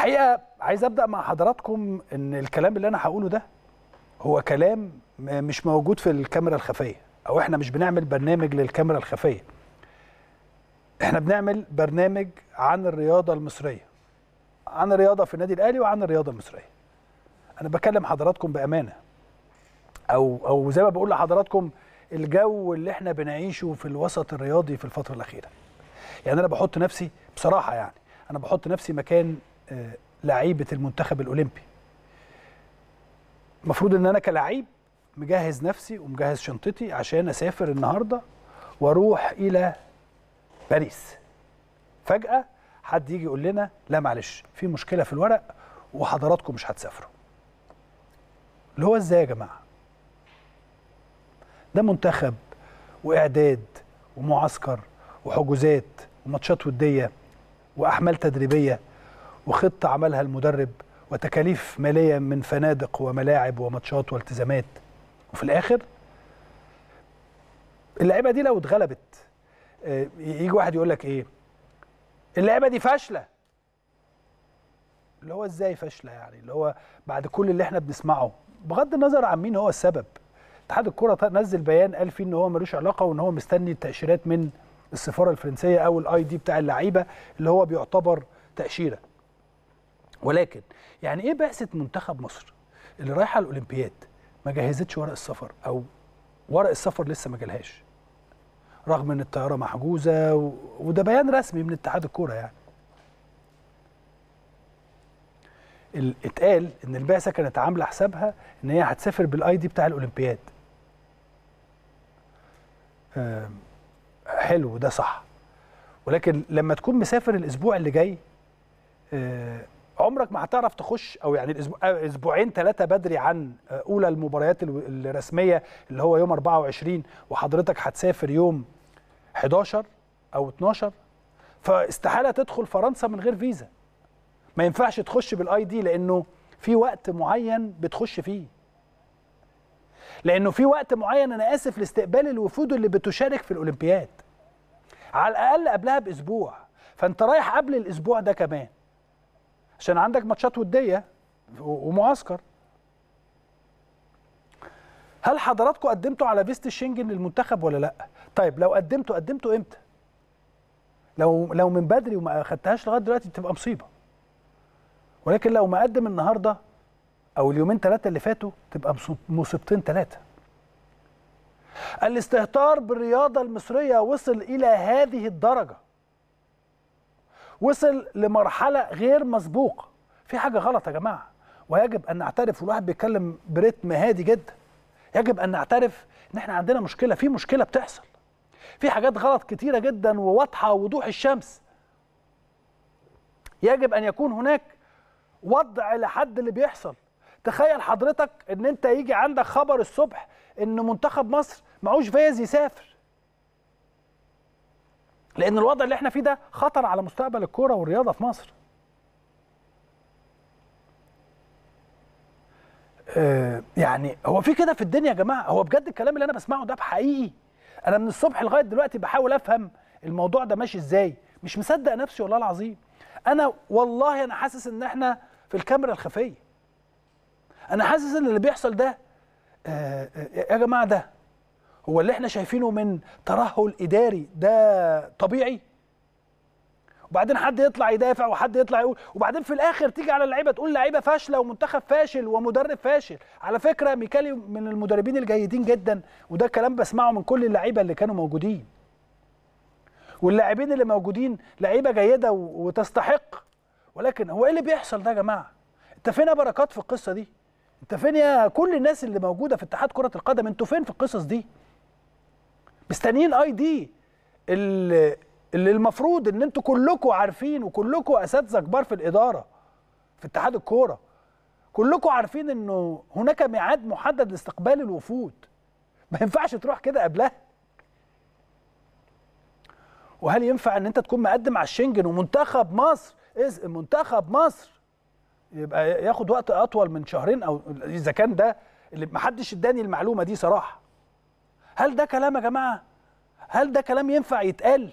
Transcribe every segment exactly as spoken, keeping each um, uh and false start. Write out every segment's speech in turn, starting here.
الحقيقه عايز ابدا مع حضراتكم ان الكلام اللي انا هقوله ده هو كلام مش موجود في الكاميرا الخفيه، او احنا مش بنعمل برنامج للكاميرا الخفيه. احنا بنعمل برنامج عن الرياضه المصريه، عن الرياضه في النادي الاهلي وعن الرياضه المصريه. انا بكلم حضراتكم بامانه، او او زي ما بقول لحضراتكم الجو اللي احنا بنعيشه في الوسط الرياضي في الفتره الاخيره. يعني انا بحط نفسي بصراحه، يعني انا بحط نفسي مكان لعيبه المنتخب الاولمبي. المفروض ان انا كلاعب مجهز نفسي ومجهز شنطتي عشان اسافر النهارده واروح الى باريس. فجاه حد يجي يقول لنا لا معلش، في مشكله في الورق وحضراتكم مش هتسافروا. اللي هو ازاي يا جماعه؟ ده منتخب واعداد ومعسكر وحجوزات وماتشات وديه واحمال تدريبيه وخطه عملها المدرب وتكاليف ماليه من فنادق وملاعب وماتشات والتزامات، وفي الاخر اللعيبه دي لو اتغلبت يجي واحد يقول لك ايه؟ اللعيبه دي فاشله. اللي هو ازاي فاشله يعني؟ اللي هو بعد كل اللي احنا بنسمعه، بغض النظر عن مين هو السبب. اتحاد الكره نزل بيان قال فيه ان هو ملوش علاقه، وان هو مستني التاشيرات من السفاره الفرنسيه او الاي دي بتاع اللعيبه اللي هو بيعتبر تاشيره. ولكن يعني ايه بعثه منتخب مصر اللي رايحه الاولمبياد ما جهزتش ورق السفر، او ورق السفر لسه ما جالهاش، رغم ان الطياره محجوزه و... وده بيان رسمي من اتحاد الكوره. يعني اتقال ان البعثه كانت عامله حسابها ان هي هتسافر بالاي دي بتاع الاولمبياد. أه حلو، ده صح، ولكن لما تكون مسافر الاسبوع اللي جاي أه عمرك ما هتعرف تخش، او يعني اسبوعين ثلاثه بدري عن اولى المباريات الرسميه اللي هو يوم أربعة وعشرين، وحضرتك هتسافر يوم حداشر او اتناشر، فاستحاله تدخل فرنسا من غير فيزا. ما ينفعش تخش بالاي دي لانه في وقت معين بتخش فيه، لانه في وقت معين انا اسف لاستقبال الوفود اللي بتشارك في الاولمبياد، على الاقل قبلها باسبوع. فانت رايح قبل الاسبوع ده كمان عشان عندك ماتشات وديه ومعسكر. هل حضراتكم قدمتوا على فيزة الشنجن للمنتخب ولا لا؟ طيب لو قدمتوا قدمتوا امتى؟ لو لو من بدري وما اخدتهاش لغايه دلوقتي بتبقى مصيبه. ولكن لو ما قدم النهارده او اليومين ثلاثه اللي فاتوا تبقى مصيبتين ثلاثه. الاستهتار بالرياضه المصريه وصل الى هذه الدرجه. وصل لمرحله غير مسبوقه. في حاجه غلط يا جماعه، ويجب ان نعترف. والواحد بيتكلم برتم هادي جدا، يجب ان نعترف ان احنا عندنا مشكله، في مشكله بتحصل، في حاجات غلط كتيره جدا وواضحه وضوح الشمس. يجب ان يكون هناك وضع لحد اللي بيحصل. تخيل حضرتك ان انت يجي عندك خبر الصبح ان منتخب مصر معهوش فيز يسافر، لأن الوضع اللي احنا فيه ده خطر على مستقبل الكورة والرياضة في مصر. أه يعني هو في كده في الدنيا يا جماعة؟ هو بجد الكلام اللي أنا بسمعه ده حقيقي؟ أنا من الصبح لغاية دلوقتي بحاول أفهم الموضوع ده ماشي إزاي، مش مصدق نفسي والله العظيم. أنا والله أنا حاسس إن احنا في الكاميرا الخفية. أنا حاسس إن اللي بيحصل ده أه يا جماعة ده هو اللي احنا شايفينه من ترهل اداري ده طبيعي؟ وبعدين حد يطلع يدافع وحد يطلع يقول، وبعدين في الاخر تيجي على اللعيبه تقول لعيبه فاشله ومنتخب فاشل ومدرب فاشل. على فكره ميكالي من المدربين الجيدين جدا، وده كلام بسمعه من كل اللعيبه اللي كانوا موجودين. واللاعبين اللي موجودين لعيبه جيده وتستحق، ولكن هو ايه اللي بيحصل ده يا جماعه؟ انت فين يا بركات في القصه دي؟ انت فين يا كل الناس اللي موجوده في اتحاد كره القدم؟ انتوا فين في القصص دي؟ مستنيين اي دي اللي المفروض ان انتوا كلكم عارفين، وكلكم اساتذه كبار في الاداره في اتحاد الكوره، كلكم عارفين انه هناك ميعاد محدد لاستقبال الوفود، ما ينفعش تروح كده قبلها. وهل ينفع ان انت تكون مقدم على الشنجن ومنتخب مصر إز منتخب مصر يبقى ياخد وقت اطول من شهرين؟ او اذا كان ده اللي محدش اداني المعلومه دي صراحه. هل ده كلام يا جماعه؟ هل ده كلام ينفع يتقال؟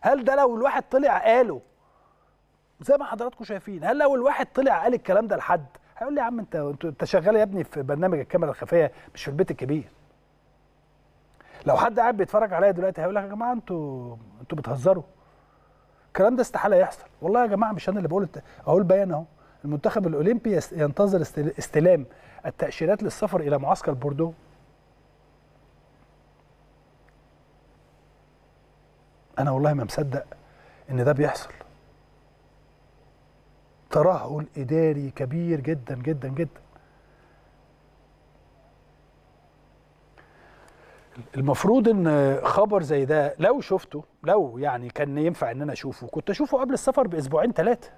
هل ده لو الواحد طلع قاله زي ما حضراتكم شايفين. هل لو الواحد طلع قال الكلام ده لحد هيقول لي يا عم انت انت شغال يا ابني في برنامج الكاميرا الخفيه مش في البيت الكبير. لو حد قاعد بيتفرج عليا دلوقتي هيقول لك يا جماعه انتوا انتوا بتهزروا. الكلام ده استحاله يحصل. والله يا جماعه مش انا اللي بقول، اقول بيان اهو. المنتخب الاولمبي ينتظر استلام التاشيرات للسفر الى معسكر بوردو. انا والله ما مصدق ان ده بيحصل. ترهل اداري كبير جدا جدا جدا. المفروض ان خبر زي ده لو شفته، لو يعني كان ينفع ان انا اشوفه، كنت اشوفه قبل السفر باسبوعين ثلاثه،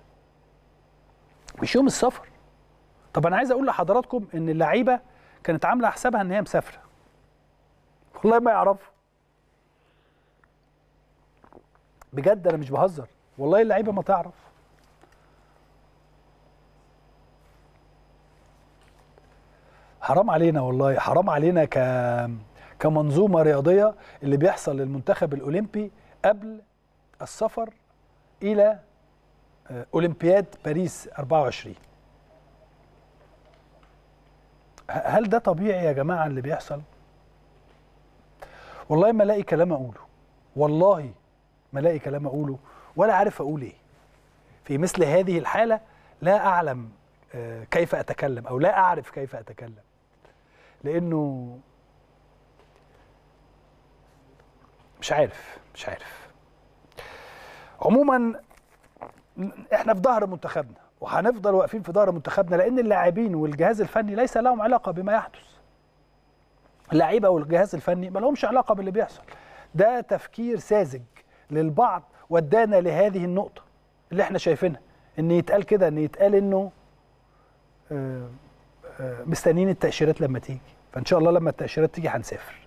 مش يوم السفر. طب انا عايز اقول لحضراتكم ان اللعيبه كانت عامله حسابها ان هي مسافره، والله ما يعرفوا. بجد انا مش بهزر، والله اللعيبه ما تعرف. حرام علينا، والله حرام علينا ك كمنظومه رياضيه اللي بيحصل للمنتخب الاولمبي قبل السفر الى اولمبياد باريس أربعة وعشرين. هل ده طبيعي يا جماعه اللي بيحصل؟ والله ما الاقي كلام اقوله، والله ما الاقي كلام اقوله، ولا عارف اقول ايه. في مثل هذه الحاله لا اعلم كيف اتكلم، او لا اعرف كيف اتكلم، لانه مش عارف مش عارف. عموما احنا في ظهر منتخبنا، وهنفضل واقفين في ظهر منتخبنا، لان اللاعبين والجهاز الفني ليس لهم علاقه بما يحدث. اللعيبه والجهاز الفني ما لهمش علاقه باللي بيحصل. ده تفكير ساذج للبعض ودانا لهذه النقطه اللي احنا شايفينها، ان يتقال كده، ان يتقال انه مستنيين التاشيرات لما تيجي، فان شاء الله لما التاشيرات تيجي هنسافر.